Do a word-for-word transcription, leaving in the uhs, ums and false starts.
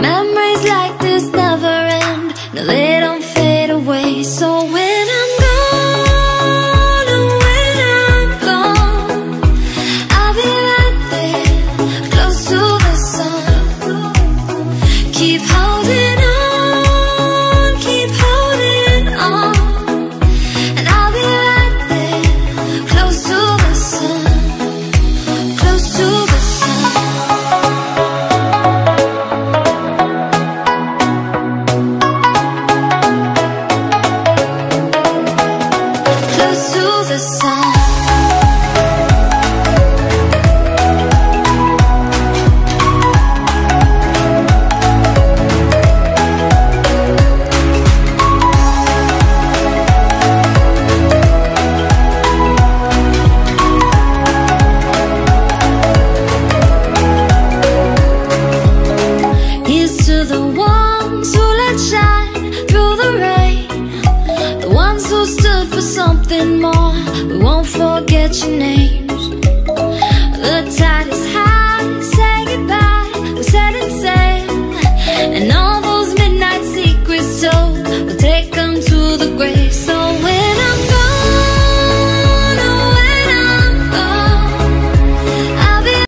Memories like this never end, no, they don't fade away. So when I'm your names, the tide is